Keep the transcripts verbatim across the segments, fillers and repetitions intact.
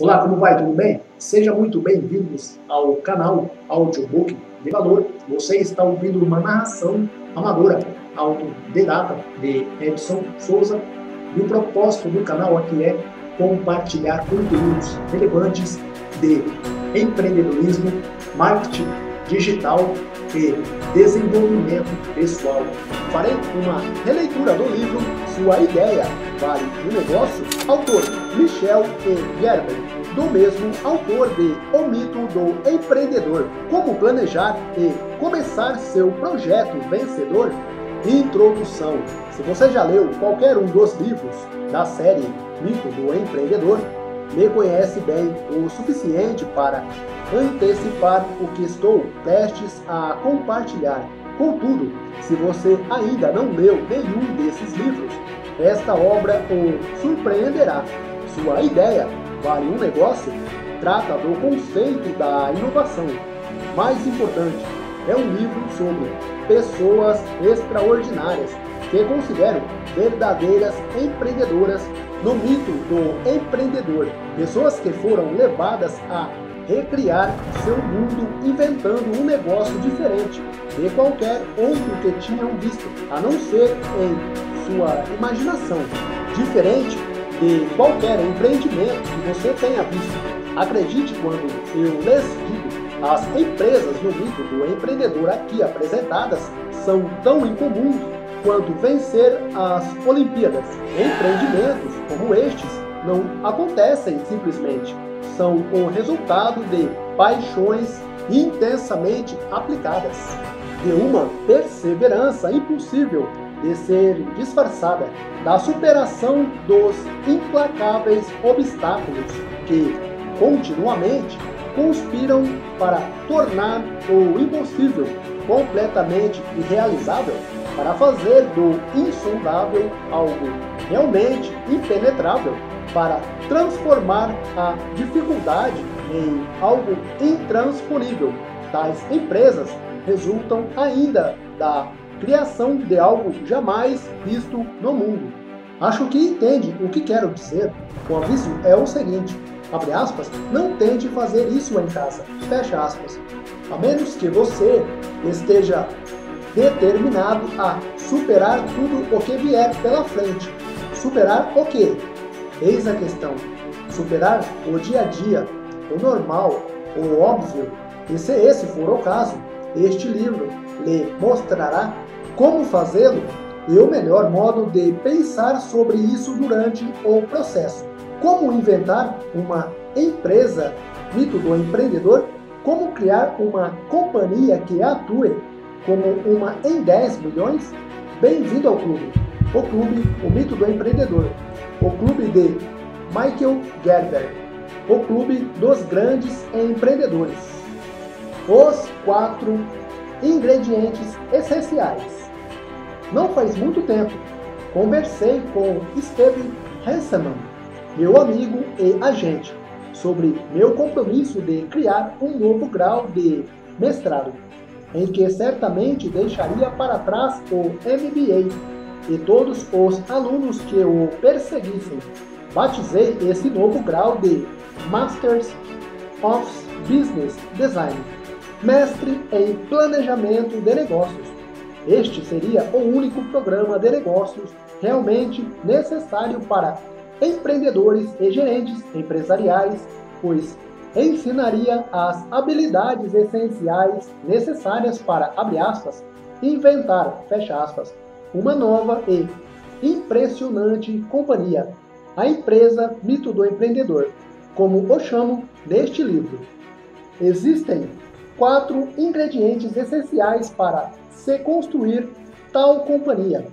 Olá, como vai? Tudo bem? Sejam muito bem-vindos ao canal Audiobook de Valor. Você está ouvindo uma narração amadora, autodidata, de Edson Souza. E o propósito do canal aqui é compartilhar conteúdos relevantes de empreendedorismo, marketing digital e desenvolvimento pessoal. Farei uma releitura do livro Sua Ideia Vale o Negócio, autor Michael E. Gerber, do mesmo autor de O Mito do Empreendedor, Como Planejar e Começar Seu Projeto Vencedor. Introdução. Se você já leu qualquer um dos livros da série Mito do Empreendedor, me conhece bem o suficiente para antecipar o que estou prestes a compartilhar. Contudo, se você ainda não leu nenhum desses livros, esta obra o surpreenderá. Sua Ideia Vale o Negócio trata do conceito da inovação. Mais importante, é um livro sobre pessoas extraordinárias que considero verdadeiras empreendedoras no mito do empreendedor. Pessoas que foram levadas a recriar seu mundo inventando um negócio diferente de qualquer outro que tinham visto, a não ser em sua imaginação, diferente de qualquer empreendimento que você tenha visto. Acredite quando eu lhes digo, as empresas no mito do empreendedor aqui apresentadas são tão incomuns quanto vencer as Olimpíadas. Empreendimentos como estes não acontecem simplesmente, são o resultado de paixões intensamente aplicadas, de uma perseverança impossível de ser disfarçada, da superação dos implacáveis obstáculos que continuamente conspiram para tornar o impossível completamente irrealizável, para fazer do insondável algo realmente impenetrável, para transformar a dificuldade em algo intransponível. Tais empresas resultam ainda da criação de algo jamais visto no mundo. Acho que entende o que quero dizer. O aviso é o seguinte, abre aspas, não tente fazer isso em casa, fecha aspas, a menos que você esteja determinado a superar tudo o que vier pela frente. Superar o quê? Eis a questão. Superar o dia a dia, o normal, o óbvio, e se esse for o caso, este livro lhe mostrará como fazê-lo e o melhor modo de pensar sobre isso durante o processo. Como inventar uma empresa, mito do empreendedor, como criar uma companhia que atue como uma em dez milhões? Bem-vindo ao clube. O clube, o mito do empreendedor. O clube de Michael Gerber. O clube dos grandes empreendedores. Os quatro ingredientes essenciais. Não faz muito tempo, conversei com Steve Hansemann, meu amigo e agente, sobre meu compromisso de criar um novo grau de mestrado, em que certamente deixaria para trás o M B A e todos os alunos que o perseguissem. Batizei esse novo grau de Master of Business Design, mestre em planejamento de negócios. Este seria o único programa de negócios realmente necessário para empreendedores e gerentes empresariais, pois ensinaria as habilidades essenciais necessárias para, abre aspas, inventar, fecha aspas, uma nova e impressionante companhia, a empresa Mito do Empreendedor, como o chamo neste livro. Existem quatro ingredientes essenciais para se construir tal companhia: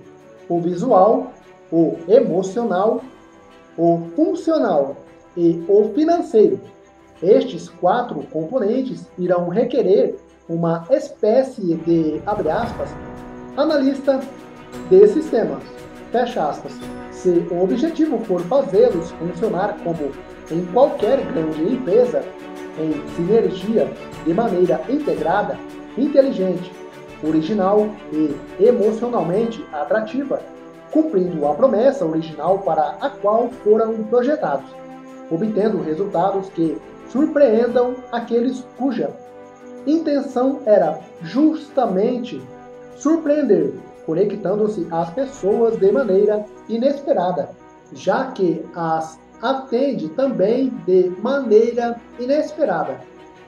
o visual, o emocional, o funcional e o financeiro. Estes quatro componentes irão requerer uma espécie de, abre aspas, analista de sistemas, fecha aspas, se o objetivo for fazê-los funcionar como em qualquer grande empresa, em sinergia, de maneira integrada, inteligente, original e emocionalmente atrativa, cumprindo a promessa original para a qual foram projetados. obtendo resultados que surpreendam aqueles cuja intenção era justamente surpreender, conectando-se às pessoas de maneira inesperada, já que as atende também de maneira inesperada.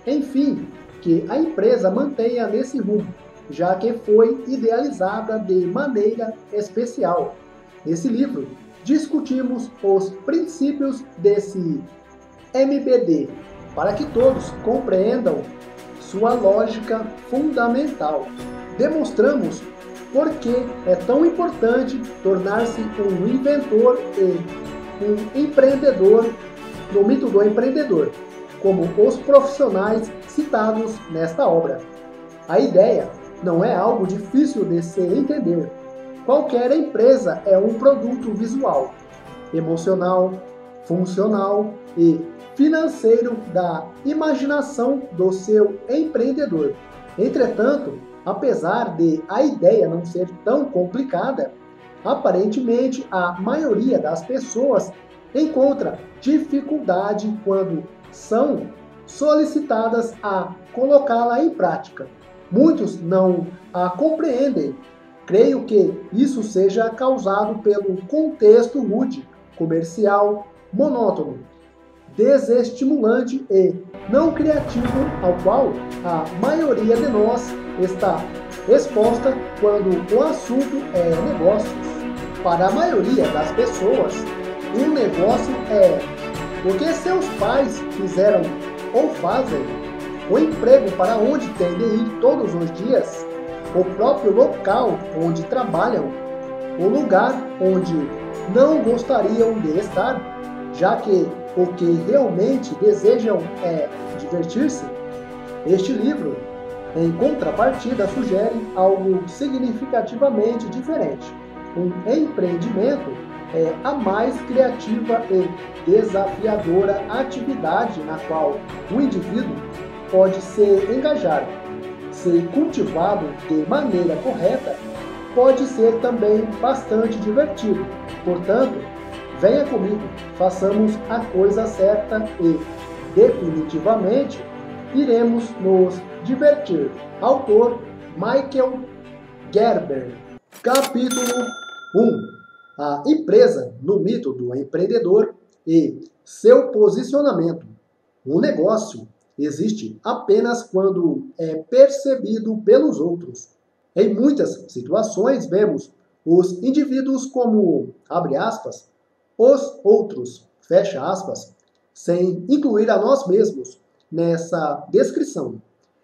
Enfim, que a empresa mantenha nesse rumo, já que foi idealizada de maneira especial. Nesse livro, discutimos os princípios desse M B D, para que todos compreendam sua lógica fundamental. Demonstramos por que é tão importante tornar-se um inventor e um empreendedor no mito do empreendedor, como os profissionais citados nesta obra. A ideia não é algo difícil de se entender. Qualquer empresa é um produto visual, emocional, funcional e financeiro da imaginação do seu empreendedor. Entretanto, apesar de a ideia não ser tão complicada, aparentemente a maioria das pessoas encontra dificuldade quando são solicitadas a colocá-la em prática. Muitos não a compreendem. Creio que isso seja causado pelo contexto rude, comercial, monótono, desestimulante e não criativo ao qual a maioria de nós está exposta quando o assunto é negócios. Para a maioria das pessoas, um negócio é o que seus pais fizeram ou fazem, o emprego para onde têm de ir todos os dias, o próprio local onde trabalham, o lugar onde não gostariam de estar, já que o que realmente desejam é divertir-se. Este livro, em contrapartida, sugere algo significativamente diferente. Um empreendimento é a mais criativa e desafiadora atividade na qual o indivíduo pode se engajar. Se cultivado de maneira correta, pode ser também bastante divertido. Portanto, venha comigo, façamos a coisa certa e, definitivamente, iremos nos divertir. Autor Michael Gerber. Capítulo um. A empresa no mito do empreendedor e seu posicionamento. O negócio existe apenas quando é percebido pelos outros. Em muitas situações vemos os indivíduos como, abre aspas, os outros, fecha aspas, sem incluir a nós mesmos nessa descrição.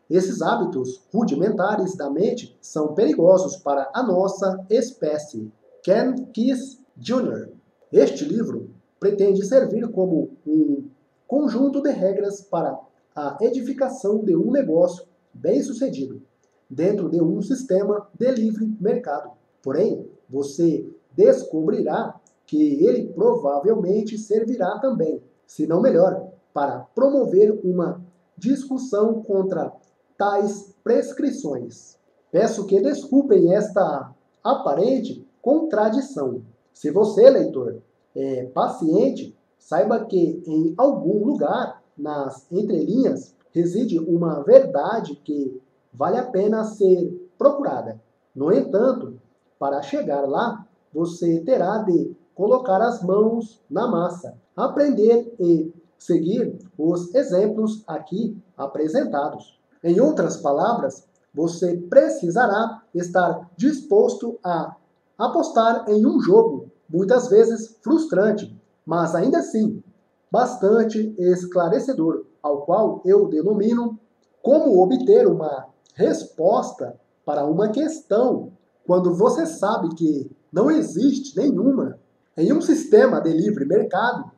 Esses hábitos rudimentares da mente são perigosos para a nossa espécie. Ken Keyes Júnior Este livro pretende servir como um conjunto de regras para a edificação de um negócio bem-sucedido, dentro de um sistema de livre mercado. Porém, você descobrirá que ele provavelmente servirá também, se não melhor, para promover uma discussão contra tais prescrições. Peço que desculpem esta aparente contradição. Se você, leitor, é paciente, saiba que em algum lugar nas entrelinhas reside uma verdade que vale a pena ser procurada. No entanto, para chegar lá, você terá de colocar as mãos na massa, aprender e seguir os exemplos aqui apresentados. Em outras palavras, você precisará estar disposto a apostar em um jogo, muitas vezes frustrante, mas ainda assim bastante esclarecedor, ao qual eu denomino como obter uma resposta para uma questão quando você sabe que não existe nenhuma. Em um sistema de livre mercado,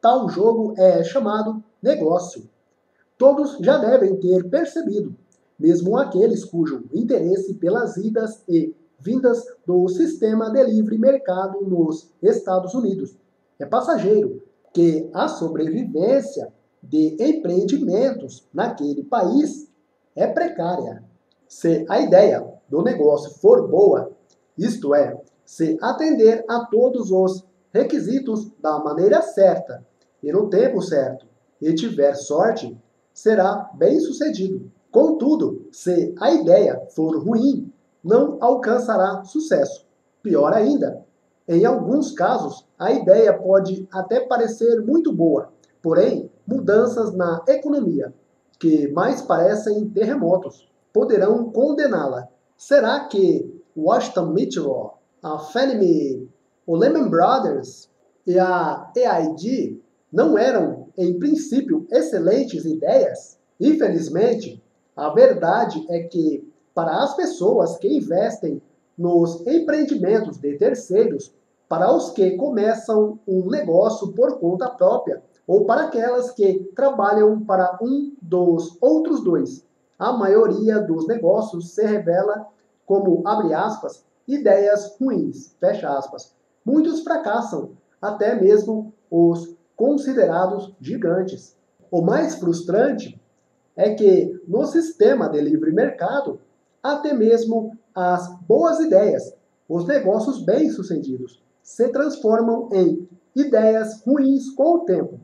tal jogo é chamado negócio. Todos já devem ter percebido, mesmo aqueles cujo interesse pelas idas e vindas do sistema de livre mercado nos Estados Unidos é passageiro, que a sobrevivência de empreendimentos naquele país é precária. Se a ideia do negócio for boa, isto é, se atender a todos os requisitos da maneira certa e no tempo certo e tiver sorte, será bem-sucedido. Contudo, se a ideia for ruim, não alcançará sucesso. Pior ainda, em alguns casos, a ideia pode até parecer muito boa, porém, mudanças na economia, que mais parecem terremotos, poderão condená-la. Será que Washington Mutual, a Fannie Mae, o Lehman Brothers e a A I G não eram, em princípio, excelentes ideias? Infelizmente, a verdade é que, para as pessoas que investem nos empreendimentos de terceiros, para os que começam um negócio por conta própria, ou para aquelas que trabalham para um dos outros dois, a maioria dos negócios se revela como, abre aspas, ideias ruins, fecha aspas. Muitos fracassam, até mesmo os considerados gigantes. O mais frustrante é que, no sistema de livre mercado, até mesmo as boas ideias, os negócios bem-sucedidos, se transformam em ideias ruins com o tempo.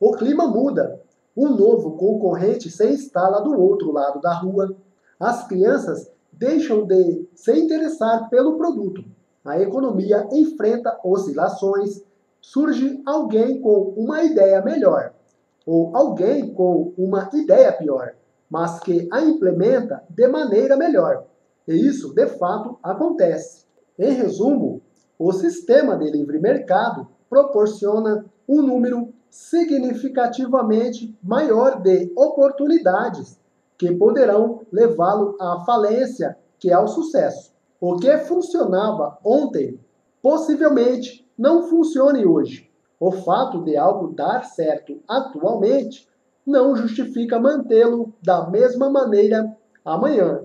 O clima muda, um novo concorrente se instala do outro lado da rua, as crianças deixam de se interessar pelo produto, a economia enfrenta oscilações, surge alguém com uma ideia melhor, ou alguém com uma ideia pior, mas que a implementa de maneira melhor. E isso, de fato, acontece. Em resumo, o sistema de livre mercado proporciona um número significativamente maior de oportunidades que poderão levá-lo à falência que ao sucesso. O que funcionava ontem, possivelmente não funcione hoje. O fato de algo dar certo atualmente não justifica mantê-lo da mesma maneira amanhã.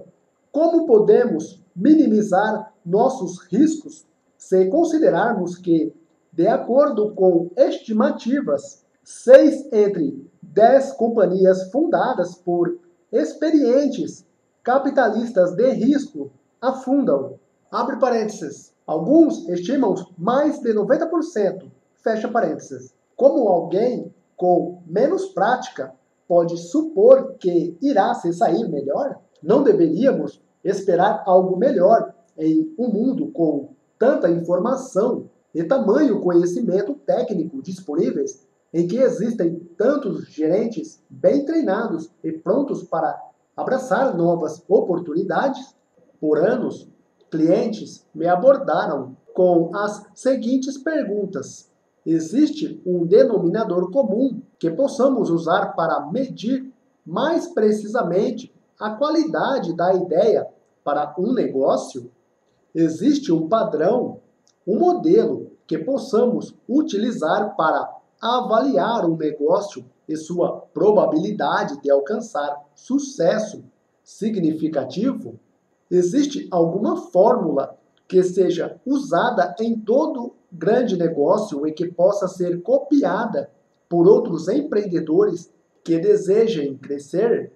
Como podemos minimizar nossos riscos se considerarmos que, de acordo com estimativas, seis entre dez companhias fundadas por experientes capitalistas de risco afundam? Abre parênteses. Alguns estimam mais de noventa por cento. Fecha parênteses. Como alguém com menos prática pode supor que irá se sair melhor? Não deveríamos esperar algo melhor em um mundo com tanta informação e tamanho conhecimento técnico disponíveis, em que existem tantos gerentes bem treinados e prontos para abraçar novas oportunidades? Por anos, clientes me abordaram com as seguintes perguntas. Existe um denominador comum que possamos usar para medir mais precisamente a qualidade da ideia para um negócio? Existe um padrão, um modelo que possamos utilizar para avaliar um negócio e sua probabilidade de alcançar sucesso significativo? Existe alguma fórmula que seja usada em todo grande negócio e que possa ser copiada por outros empreendedores que desejem crescer?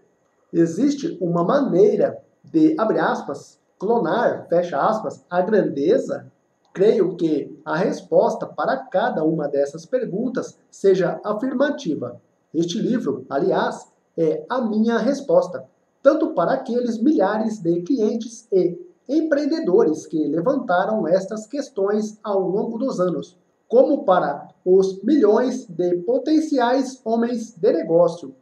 Existe uma maneira de, abre aspas, clonar, fecha aspas, a grandeza? Creio que a resposta para cada uma dessas perguntas seja afirmativa. Este livro, aliás, é a minha resposta, tanto para aqueles milhares de clientes e empreendedores que levantaram estas questões ao longo dos anos, como para os milhões de potenciais homens de negócio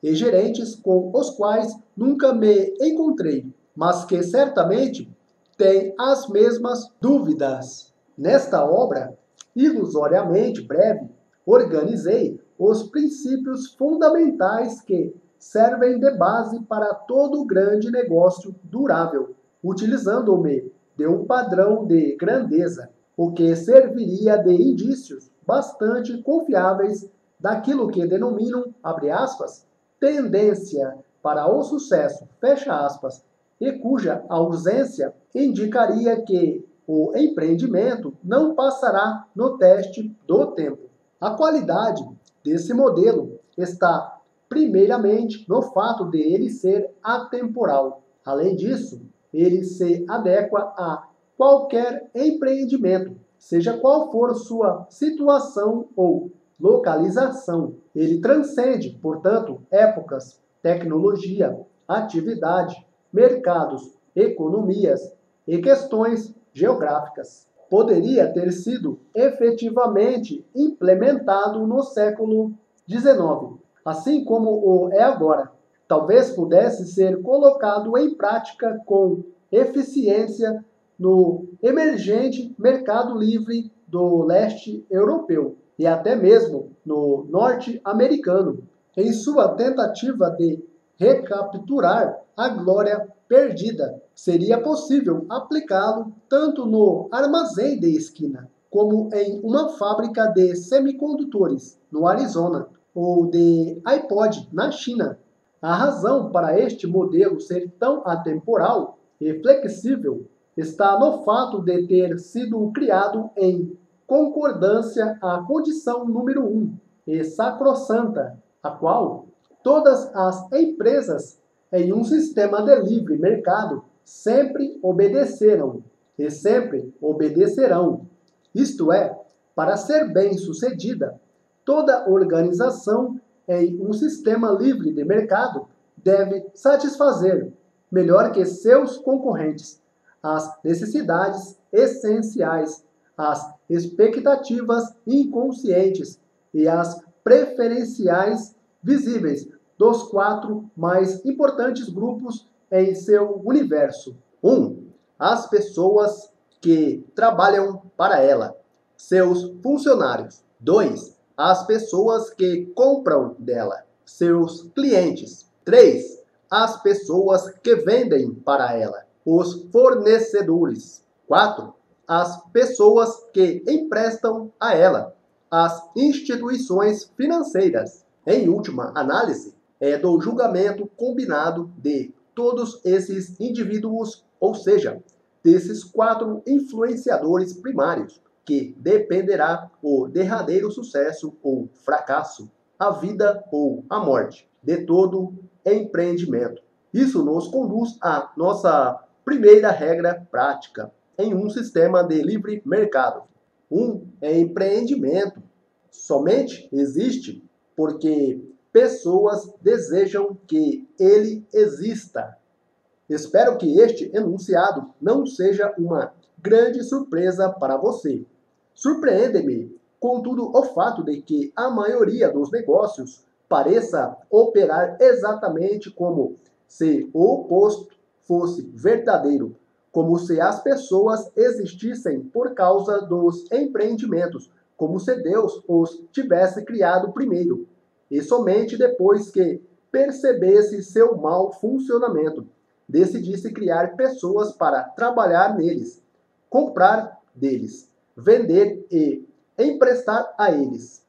e gerentes com os quais nunca me encontrei, mas que certamente têm as mesmas dúvidas. Nesta obra, ilusoriamente breve, organizei os princípios fundamentais que servem de base para todo grande negócio durável, utilizando-me de um padrão de grandeza, o que serviria de indícios bastante confiáveis daquilo que denominam, abre aspas, tendência para o sucesso, fecha aspas, e cuja ausência indicaria que o empreendimento não passará no teste do tempo. A qualidade desse modelo está primeiramente no fato de ele ser atemporal. Além disso, ele se adequa a qualquer empreendimento, seja qual for sua situação ou localização. Ele transcende, portanto, épocas, tecnologia, atividade, mercados, economias e questões geográficas. Poderia ter sido efetivamente implementado no século dezenove, assim como o é agora. Talvez pudesse ser colocado em prática com eficiência no emergente mercado livre do leste europeu e até mesmo no norte americano, em sua tentativa de recapturar a glória perdida. Seria possível aplicá-lo tanto no armazém de esquina, como em uma fábrica de semicondutores no Arizona, ou de iPod na China. A razão para este modelo ser tão atemporal e flexível está no fato de ter sido criado em concordância à condição número um, e sacrossanta, a qual todas as empresas em um sistema de livre mercado sempre obedeceram e sempre obedecerão. Isto é, para ser bem-sucedida, toda organização em um sistema livre de mercado deve satisfazer, melhor que seus concorrentes, as necessidades essenciais, as expectativas inconscientes e as preferenciais visíveis dos quatro mais importantes grupos em seu universo. um. As pessoas que trabalham para ela, seus funcionários. dois. As pessoas que compram dela, seus clientes. três. As pessoas que vendem para ela, os fornecedores. quatro. As pessoas que emprestam a ela, as instituições financeiras. Em última análise, é do julgamento combinado de todos esses indivíduos, ou seja, desses quatro influenciadores primários, que dependerá o derradeiro sucesso ou fracasso, a vida ou a morte, de todo empreendimento. Isso nos conduz à nossa primeira regra prática em um sistema de livre mercado. um. É empreendimento. Somente existe porque pessoas desejam que ele exista. Espero que este enunciado não seja uma grande surpresa para você. Surpreende-me, contudo, o fato de que a maioria dos negócios pareça operar exatamente como se o oposto fosse verdadeiro, como se as pessoas existissem por causa dos empreendimentos, como se Deus os tivesse criado primeiro, e somente depois que percebesse seu mau funcionamento, decidisse criar pessoas para trabalhar neles, comprar deles, vender e emprestar a eles.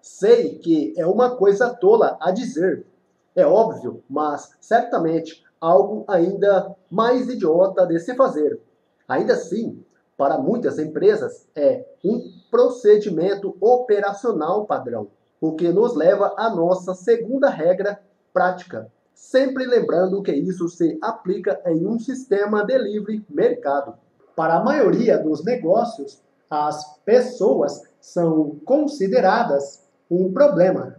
Sei que é uma coisa tola a dizer, é óbvio, mas certamente algo ainda mais idiota de se fazer. Ainda assim, para muitas empresas é um procedimento operacional padrão, o que nos leva à nossa segunda regra prática, sempre lembrando que isso se aplica em um sistema de livre mercado. Para a maioria dos negócios, as pessoas são consideradas um problema.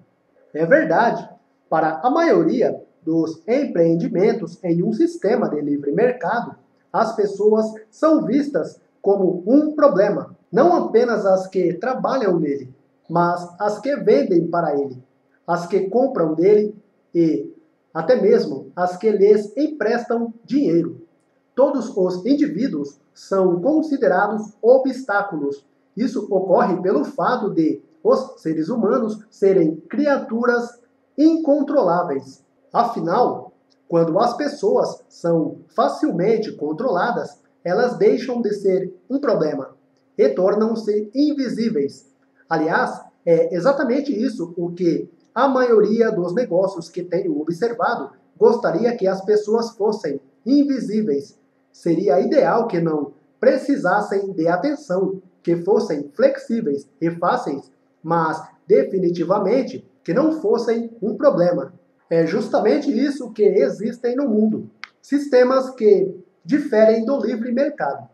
É verdade, para a maioria dos empreendimentos em um sistema de livre mercado, as pessoas são vistas como um problema, não apenas as que trabalham nele, mas as que vendem para ele, as que compram dele e até mesmo as que lhes emprestam dinheiro. Todos os indivíduos são considerados obstáculos. Isso ocorre pelo fato de os seres humanos serem criaturas incontroláveis. Afinal, quando as pessoas são facilmente controladas, elas deixam de ser um problema e tornam-se invisíveis. Aliás, é exatamente isso o que a maioria dos negócios que tenho observado gostaria que as pessoas fossem invisíveis. Seria ideal que não precisassem de atenção, que fossem flexíveis e fáceis, mas definitivamente que não fossem um problema. É justamente isso que existem no mundo. Sistemas que diferem do livre mercado.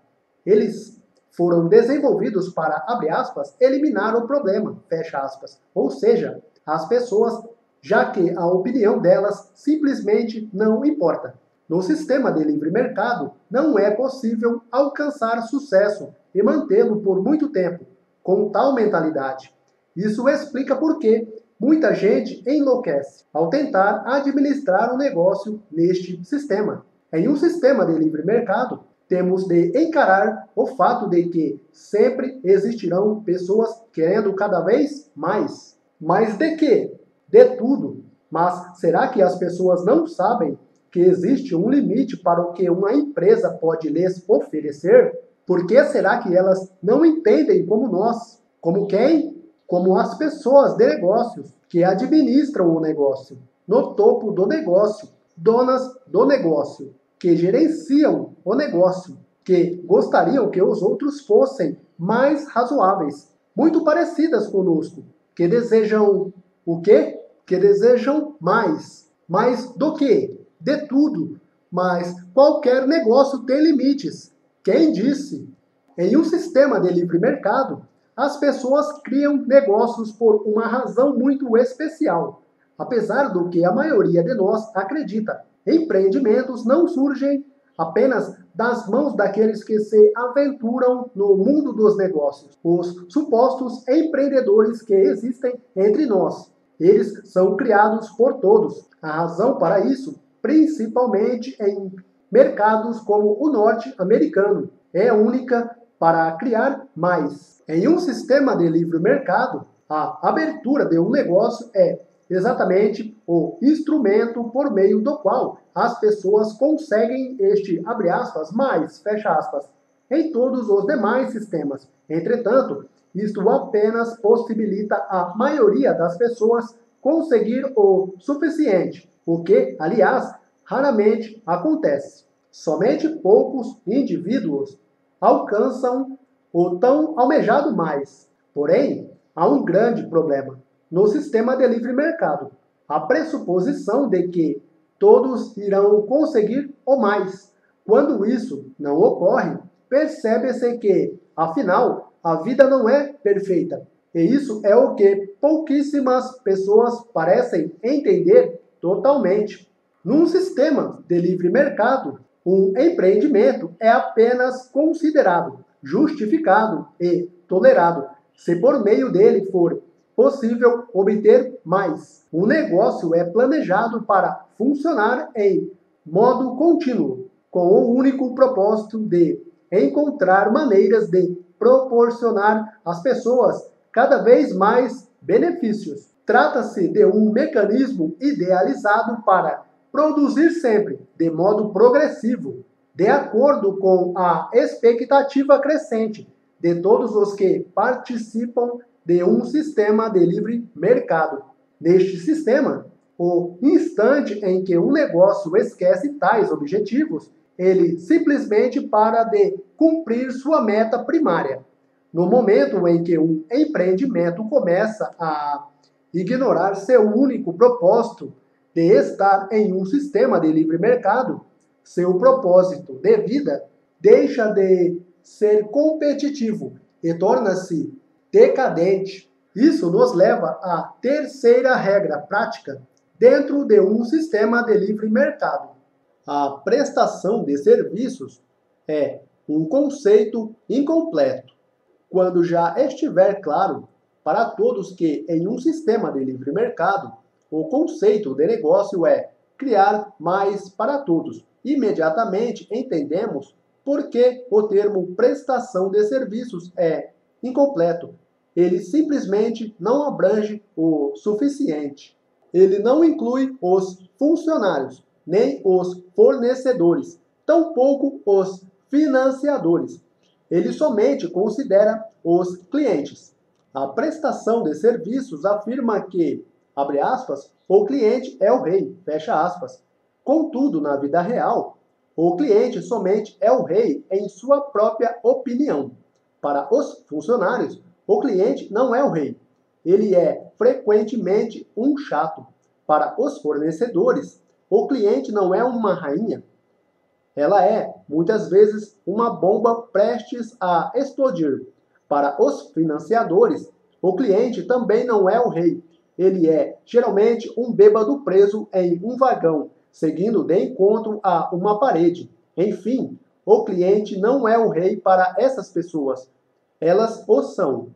Eles foram desenvolvidos para, abre aspas, eliminar o problema, fecha aspas. Ou seja, as pessoas, já que a opinião delas simplesmente não importa. No sistema de livre mercado, não é possível alcançar sucesso e mantê-lo por muito tempo, com tal mentalidade. Isso explica por que muita gente enlouquece ao tentar administrar um negócio neste sistema. Em um sistema de livre mercado, temos de encarar o fato de que sempre existirão pessoas querendo cada vez mais. Mas de quê? De tudo. Mas será que as pessoas não sabem que existe um limite para o que uma empresa pode lhes oferecer? Por que será que elas não entendem como nós? Como quem? Como as pessoas de negócios que administram o negócio, no topo do negócio, donas do negócio, que gerenciam o negócio, que gostariam que os outros fossem mais razoáveis, muito parecidas conosco, que desejam o quê? Que desejam mais. Mais do quê? De tudo. Mas qualquer negócio tem limites. Quem disse? Em um sistema de livre mercado, as pessoas criam negócios por uma razão muito especial, apesar do que a maioria de nós acredita. Empreendimentos não surgem apenas das mãos daqueles que se aventuram no mundo dos negócios, os supostos empreendedores que existem entre nós. Eles são criados por todos. A razão para isso, principalmente em mercados como o norte-americano, é única para criar mais. Em um sistema de livre mercado, a abertura de um negócio é exatamente o instrumento por meio do qual as pessoas conseguem este, abre aspas, mais, fecha aspas, em todos os demais sistemas. Entretanto, isto apenas possibilita a maioria das pessoas conseguir o suficiente, o que, aliás, raramente acontece. Somente poucos indivíduos alcançam o tão almejado mais. Porém, há um grande problema no sistema de livre mercado: a pressuposição de que todos irão conseguir o mais. Quando isso não ocorre, percebe-se que, afinal, a vida não é perfeita. E isso é o que pouquíssimas pessoas parecem entender totalmente. Num sistema de livre mercado, um empreendimento é apenas considerado, justificado e tolerado se por meio dele for possível obter mais. O negócio é planejado para funcionar em modo contínuo, com o único propósito de encontrar maneiras de proporcionar às pessoas cada vez mais benefícios. Trata-se de um mecanismo idealizado para produzir sempre, de modo progressivo, de acordo com a expectativa crescente de todos os que participam de um sistema de livre mercado. Neste sistema, o instante em que um negócio esquece tais objetivos, ele simplesmente para de cumprir sua meta primária. No momento em que um empreendimento começa a ignorar seu único propósito de estar em um sistema de livre mercado, seu propósito de vida deixa de ser competitivo e torna-se decadente. Isso nos leva à terceira regra prática dentro de um sistema de livre mercado. A prestação de serviços é um conceito incompleto quando já estiver claro para todos que, em um sistema de livre mercado, o conceito de negócio é criar mais para todos. Imediatamente entendemos por que o termo prestação de serviços é incompleto. Ele simplesmente não abrange o suficiente. Ele não inclui os funcionários, nem os fornecedores, tampouco os financiadores. Ele somente considera os clientes. A prestação de serviços afirma que, abre aspas, o cliente é o rei, fecha aspas. Contudo, na vida real, o cliente somente é o rei em sua própria opinião. Para os funcionários, o cliente não é o rei. Ele é frequentemente um chato. Para os fornecedores, o cliente não é uma rainha. Ela é, muitas vezes, uma bomba prestes a explodir. Para os financiadores, o cliente também não é o rei. Ele é, geralmente, um bêbado preso em um vagão, seguindo de encontro a uma parede. Enfim, o cliente não é o rei para essas pessoas. Elas o são.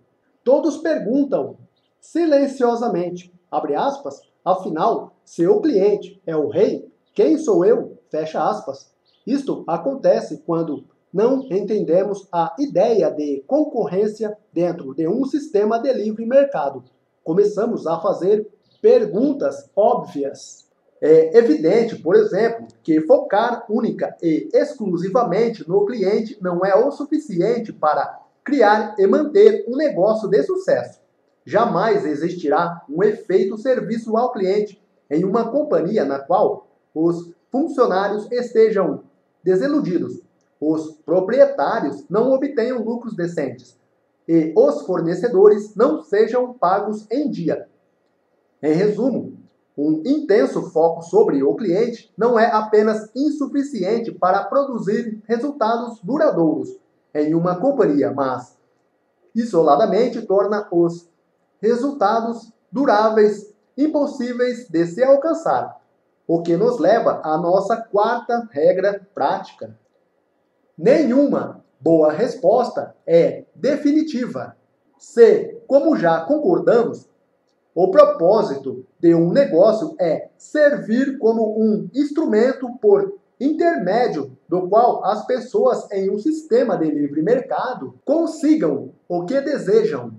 Todos perguntam silenciosamente, abre aspas, afinal, se o cliente é o rei, quem sou eu? Fecha aspas. Isto acontece quando não entendemos a ideia de concorrência dentro de um sistema de livre mercado. Começamos a fazer perguntas óbvias. É evidente, por exemplo, que focar única e exclusivamente no cliente não é o suficiente para criar e manter um negócio de sucesso. Jamais existirá um efeito serviço ao cliente em uma companhia na qual os funcionários estejam desiludidos, os proprietários não obtenham lucros decentes e os fornecedores não sejam pagos em dia. Em resumo, um intenso foco sobre o cliente não é apenas insuficiente para produzir resultados duradouros em uma companhia, mas isoladamente torna os resultados duráveis impossíveis de se alcançar. O que nos leva à nossa quarta regra prática. Nenhuma boa resposta é definitiva. Se, como já concordamos, o propósito de um negócio é servir como um instrumento por intermédio do qual as pessoas em um sistema de livre mercado consigam o que desejam.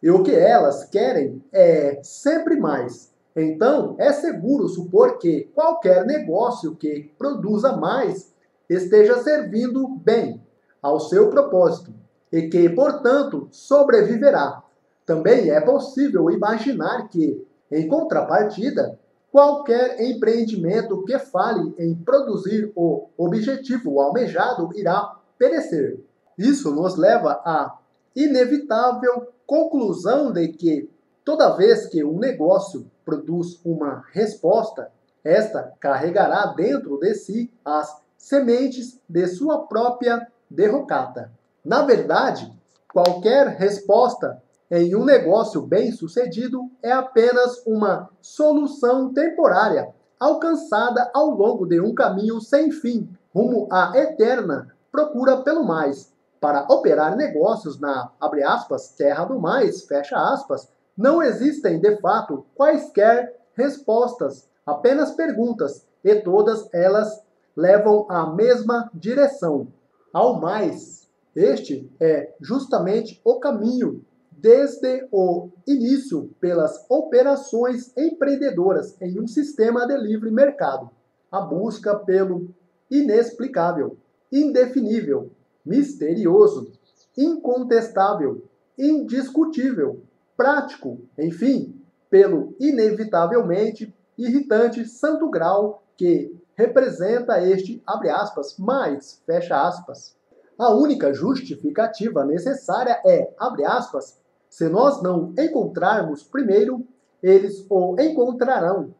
E o que elas querem é sempre mais. Então, é seguro supor que qualquer negócio que produza mais esteja servindo bem ao seu propósito e que, portanto, sobreviverá. Também é possível imaginar que, em contrapartida, qualquer empreendimento que fale em produzir o objetivo almejado irá perecer. Isso nos leva à inevitável conclusão de que, toda vez que um negócio produz uma resposta, esta carregará dentro de si as sementes de sua própria derrocada. Na verdade, qualquer resposta em um negócio bem-sucedido é apenas uma solução temporária, alcançada ao longo de um caminho sem fim, rumo à eterna procura pelo mais. Para operar negócios na, abre aspas, terra do mais, fecha aspas, não existem, de fato, quaisquer respostas, apenas perguntas, e todas elas levam à mesma direção, ao mais. Este é justamente o caminho, desde o início, pelas operações empreendedoras em um sistema de livre mercado. A busca pelo inexplicável, indefinível, misterioso, incontestável, indiscutível, prático, enfim, pelo inevitavelmente irritante santo grau que representa este, abre aspas, mais, fecha aspas. A única justificativa necessária é, abre aspas, se nós não encontrarmos primeiro, eles o encontrarão.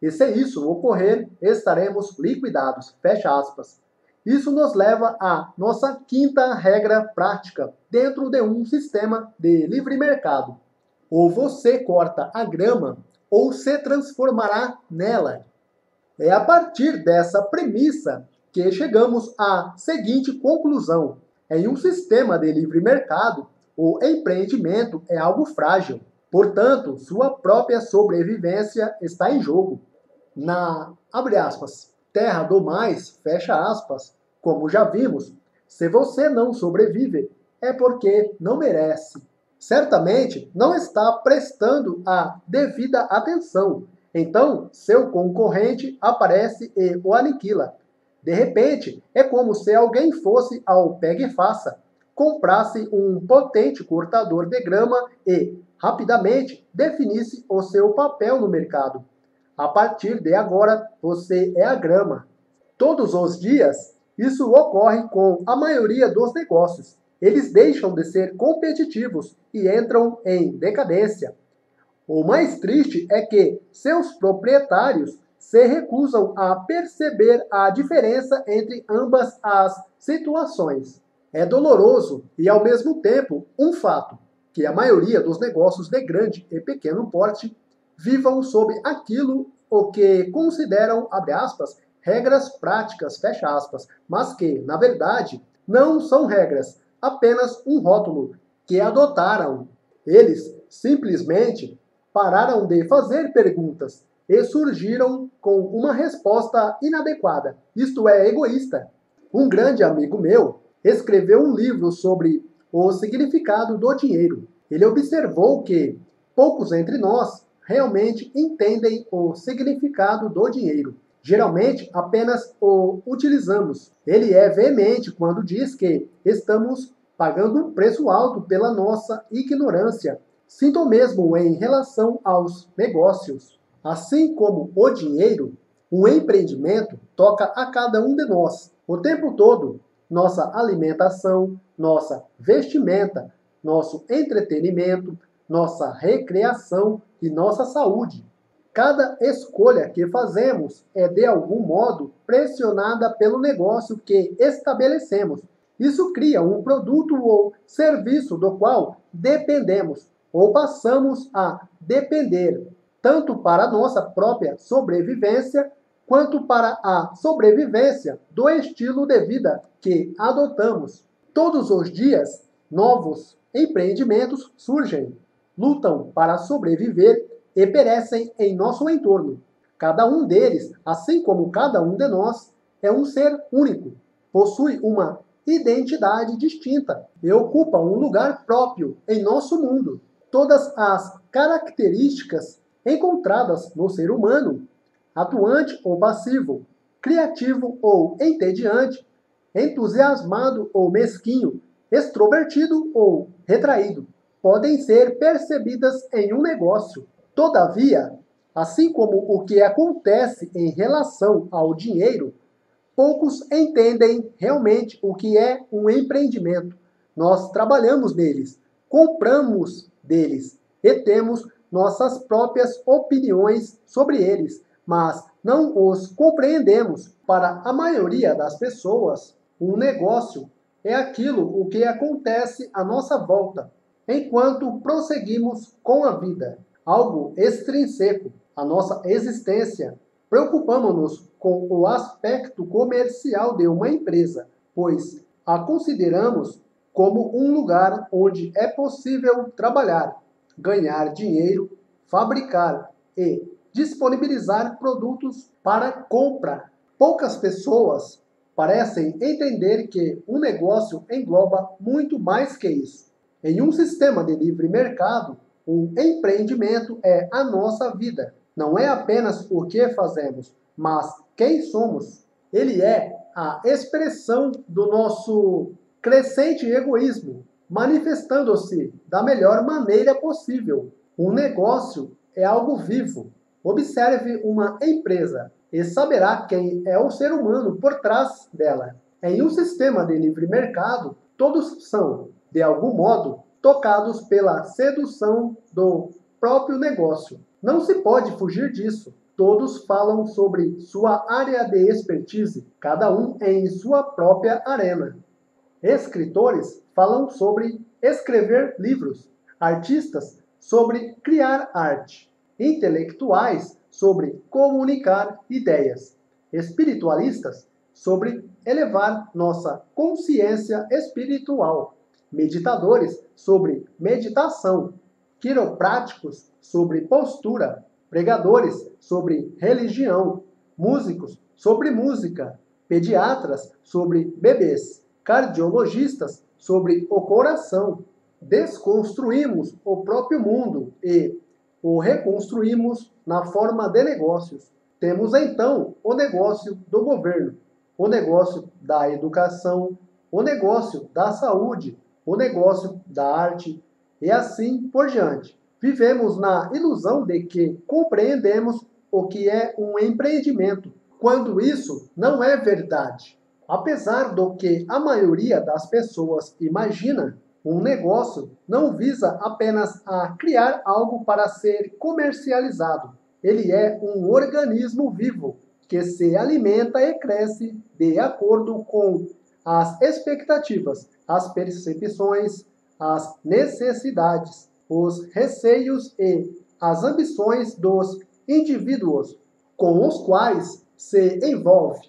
E se isso ocorrer, estaremos liquidados, fecha aspas. Isso nos leva à nossa quinta regra prática dentro de um sistema de livre mercado. Ou você corta a grama, ou se transformará nela. É a partir dessa premissa que chegamos à seguinte conclusão. Em um sistema de livre mercado, o empreendimento é algo frágil. Portanto, sua própria sobrevivência está em jogo. Na, abre aspas, terra do mais, fecha aspas, como já vimos, se você não sobrevive, é porque não merece. Certamente não está prestando a devida atenção. Então, seu concorrente aparece e o aniquila. De repente, é como se alguém fosse ao pega e faça, comprasse um potente cortador de grama e, rapidamente, definisse o seu papel no mercado. A partir de agora, você é a grama. Todos os dias, isso ocorre com a maioria dos negócios. Eles deixam de ser competitivos e entram em decadência. O mais triste é que seus proprietários se recusam a perceber a diferença entre ambas as situações. É doloroso e, ao mesmo tempo, um fato, que a maioria dos negócios de grande e pequeno porte vivam sob aquilo o que consideram, abre aspas, regras práticas, fecha aspas, mas que, na verdade, não são regras, apenas um rótulo que adotaram. Eles simplesmente pararam de fazer perguntas e surgiram com uma resposta inadequada, isto é, egoísta. Um grande amigo meu escreveu um livro sobre o significado do dinheiro. Ele observou que poucos entre nós realmente entendem o significado do dinheiro. Geralmente, apenas o utilizamos. Ele é veemente quando diz que estamos pagando um preço alto pela nossa ignorância. Sinto mesmo em relação aos negócios. Assim como o dinheiro, o empreendimento toca a cada um de nós. O tempo todo, nossa alimentação, nossa vestimenta, nosso entretenimento, nossa recreação e nossa saúde. Cada escolha que fazemos é de algum modo pressionada pelo negócio que estabelecemos. Isso cria um produto ou serviço do qual dependemos ou passamos a depender, tanto para a nossa própria sobrevivência quanto para a sobrevivência do estilo de vida que adotamos. Todos os dias, novos empreendimentos surgem, lutam para sobreviver e perecem em nosso entorno. Cada um deles, assim como cada um de nós, é um ser único, possui uma identidade distinta e ocupa um lugar próprio em nosso mundo. Todas as características encontradas no ser humano, atuante ou passivo, criativo ou entediante, entusiasmado ou mesquinho, extrovertido ou retraído, podem ser percebidas em um negócio. Todavia, assim como o que acontece em relação ao dinheiro, poucos entendem realmente o que é um empreendimento. Nós trabalhamos neles, compramos deles e temos nossas próprias opiniões sobre eles, mas não os compreendemos. Para a maioria das pessoas, um negócio é aquilo o que acontece à nossa volta, enquanto prosseguimos com a vida. Algo extrínseco à nossa existência. Preocupamos-nos com o aspecto comercial de uma empresa, pois a consideramos como um lugar onde é possível trabalhar, ganhar dinheiro, fabricar e disponibilizar produtos para compra. Poucas pessoas parecem entender que um negócio engloba muito mais que isso. Em um sistema de livre mercado, um empreendimento é a nossa vida. Não é apenas o que fazemos, mas quem somos. Ele é a expressão do nosso crescente egoísmo, manifestando-se da melhor maneira possível. Um negócio é algo vivo. Observe uma empresa e saberá quem é o ser humano por trás dela. Em um sistema de livre mercado, todos são, de algum modo, tocados pela sedução do próprio negócio. Não se pode fugir disso. Todos falam sobre sua área de expertise, cada um em sua própria arena. Escritores falam sobre escrever livros, artistas sobre criar arte, intelectuais sobre comunicar ideias, espiritualistas sobre elevar nossa consciência espiritual, meditadores sobre meditação, quiropráticos sobre postura, pregadores sobre religião, músicos sobre música, pediatras sobre bebês, cardiologistas sobre o coração. Desconstruímos o próprio mundo e o reconstruímos na forma de negócios. Temos então o negócio do governo, o negócio da educação, o negócio da saúde, o negócio da arte, e assim por diante. Vivemos na ilusão de que compreendemos o que é um empreendimento, quando isso não é verdade. Apesar do que a maioria das pessoas imagina, um negócio não visa apenas a criar algo para ser comercializado, Ele é um organismo vivo que se alimenta e cresce de acordo com as expectativas, as percepções, as necessidades, os receios e as ambições dos indivíduos com os quais se envolve.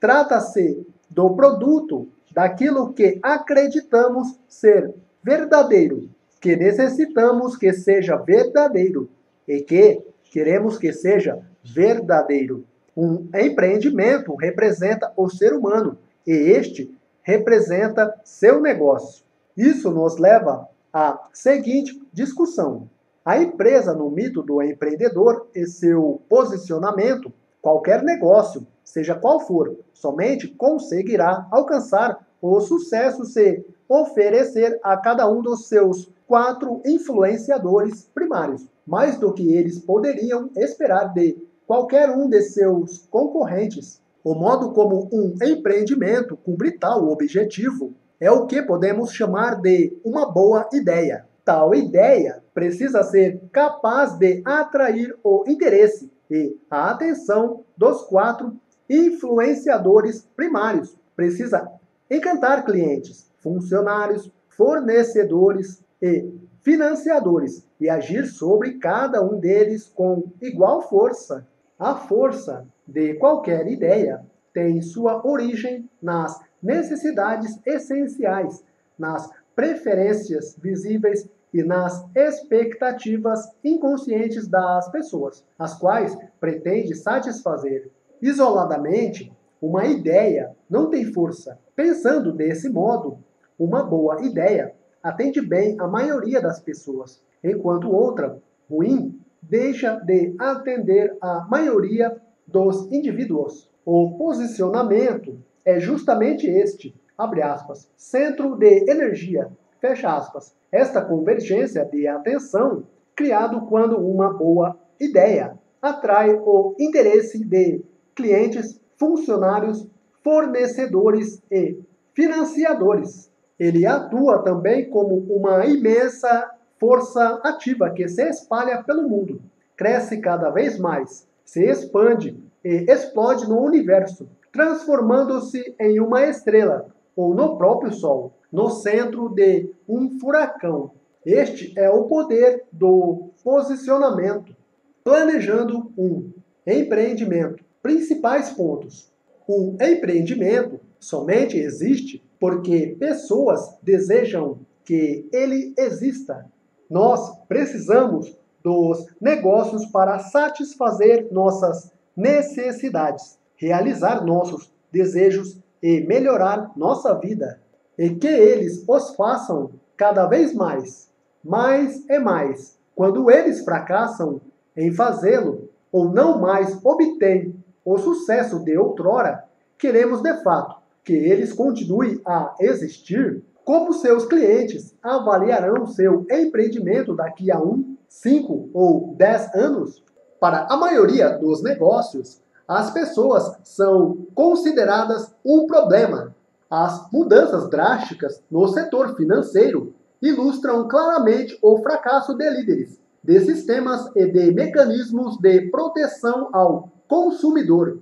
Trata-se do produto daquilo que acreditamos ser verdadeiro, que necessitamos que seja verdadeiro e que queremos que seja verdadeiro. Um empreendimento representa o ser humano e este representa seu negócio. Isso nos leva à seguinte discussão. A empresa no mito do empreendedor e seu posicionamento, qualquer negócio, seja qual for, somente conseguirá alcançar o sucesso se oferecer a cada um dos seus quatro influenciadores primários, mais do que eles poderiam esperar de qualquer um de seus concorrentes. O modo como um empreendimento cumpre tal objetivo é o que podemos chamar de uma boa ideia. Tal ideia precisa ser capaz de atrair o interesse e a atenção dos quatro influenciadores primários. Precisa encantar clientes, funcionários, fornecedores e financiadores e agir sobre cada um deles com igual força. A força de qualquer ideia tem sua origem nas necessidades essenciais, nas preferências visíveis e nas expectativas inconscientes das pessoas, as quais pretende satisfazer. Isoladamente, uma ideia não tem força. Pensando desse modo, uma boa ideia atende bem a maioria das pessoas, enquanto outra, ruim, deixa de atender a maioria dos indivíduos. O posicionamento é justamente este, abre aspas, centro de energia, fecha aspas. Esta convergência de atenção, criado quando uma boa ideia atrai o interesse de clientes, funcionários, fornecedores e financiadores. Ele atua também como uma imensa força ativa que se espalha pelo mundo, cresce cada vez mais, se expande e explode no universo, transformando-se em uma estrela, ou no próprio Sol, no centro de um furacão. Este é o poder do posicionamento. Planejando um empreendimento. Principais pontos. Um empreendimento somente existe porque pessoas desejam que ele exista. Nós precisamos dos negócios para satisfazer nossas necessidades, realizar nossos desejos e melhorar nossa vida. E que eles os façam cada vez mais, mais e mais. Quando eles fracassam em fazê-lo ou não mais obtêm o sucesso de outrora, queremos de fato que eles continuem a existir. Como seus clientes avaliarão seu empreendimento daqui a um, cinco ou dez anos? Para a maioria dos negócios, as pessoas são consideradas um problema. As mudanças drásticas no setor financeiro ilustram claramente o fracasso de líderes, de sistemas e de mecanismos de proteção ao consumidor.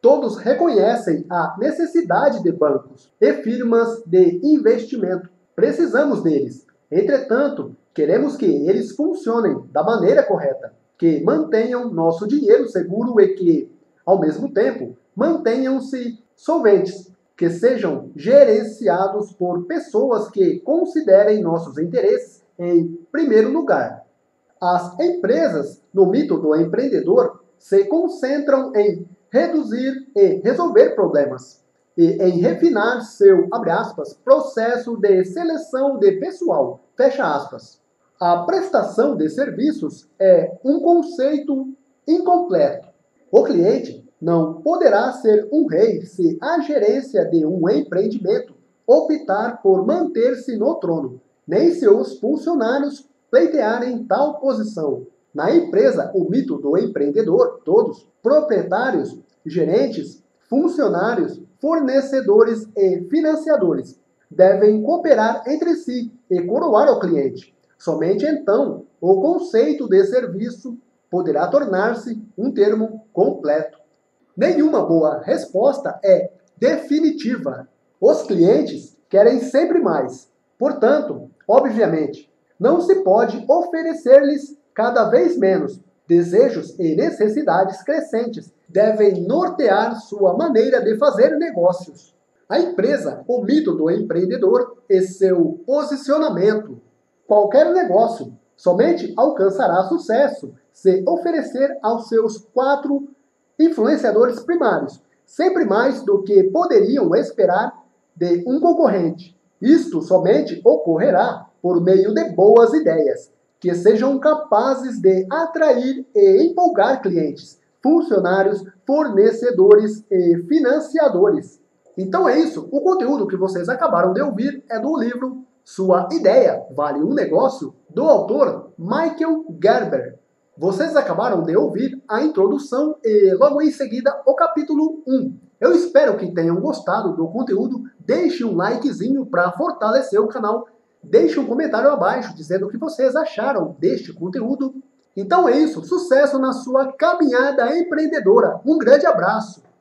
Todos reconhecem a necessidade de bancos e firmas de investimento. Precisamos deles. Entretanto, queremos que eles funcionem da maneira correta, que mantenham nosso dinheiro seguro e que, ao mesmo tempo, mantenham-se solventes, que sejam gerenciados por pessoas que considerem nossos interesses em primeiro lugar. As empresas, no mito do empreendedor, se concentram em reduzir e resolver problemas, e em refinar seu, abre aspas, processo de seleção de pessoal, fecha aspas. A prestação de serviços é um conceito incompleto. O cliente não poderá ser um rei se a gerência de um empreendimento optar por manter-se no trono, nem seus funcionários pleitearem tal posição. Na empresa, o mito do empreendedor, todos, proprietários, gerentes, funcionários, fornecedores e financiadores, devem cooperar entre si e coroar o cliente. Somente então, o conceito de serviço poderá tornar-se um termo completo. Nenhuma boa resposta é definitiva. Os clientes querem sempre mais. Portanto, obviamente, não se pode oferecer-lhes cada vez menos. Desejos e necessidades crescentes devem nortear sua maneira de fazer negócios. A empresa, o mito do empreendedor e seu posicionamento. Qualquer negócio somente alcançará sucesso se oferecer aos seus quatro influenciadores primários sempre mais do que poderiam esperar de um concorrente. Isto somente ocorrerá por meio de boas ideias, que sejam capazes de atrair e empolgar clientes, funcionários, fornecedores e financiadores. Então é isso, o conteúdo que vocês acabaram de ouvir é do livro Sua Ideia Vale um Negócio, do autor Michael Gerber. Vocês acabaram de ouvir a introdução e logo em seguida o capítulo um. Eu espero que tenham gostado do conteúdo, deixe um likezinho para fortalecer o canal. Deixe um comentário abaixo dizendo o que vocês acharam deste conteúdo. Então é isso, sucesso na sua caminhada empreendedora. Um grande abraço!